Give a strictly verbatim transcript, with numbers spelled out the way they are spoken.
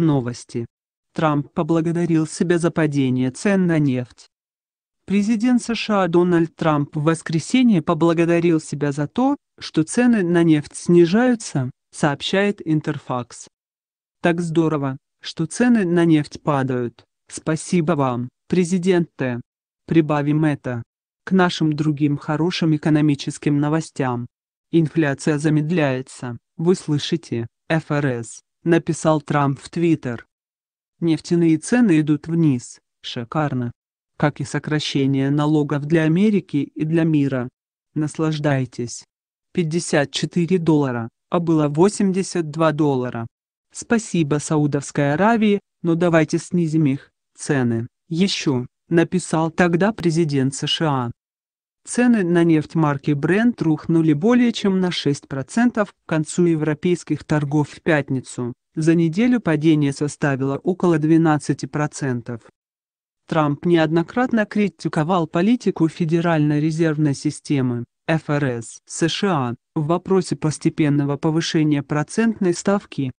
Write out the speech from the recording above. Новости. Трамп поблагодарил себя за падение цен на нефть. Президент США Дональд Трамп в воскресенье поблагодарил себя за то, что цены на нефть снижаются, сообщает Интерфакс. «Так здорово, что цены на нефть падают. Спасибо вам, президент Т. Прибавим это к нашим другим хорошим экономическим новостям. Инфляция замедляется, вы слышите, эф эр эс», — написал Трамп в Twitter. «Нефтяные цены идут вниз, шикарно. Как и сокращение налогов для Америки и для мира. Наслаждайтесь. пятьдесят четыре доллара, а было восемьдесят два доллара. Спасибо Саудовской Аравии, но давайте снизим их цены еще», — написал тогда президент США. Цены на нефть марки Brent рухнули более чем на шесть процентов к концу европейских торгов в пятницу. За неделю падение составило около двенадцати процентов. Трамп неоднократно критиковал политику Федеральной резервной системы эф эр эс США в вопросе постепенного повышения процентной ставки,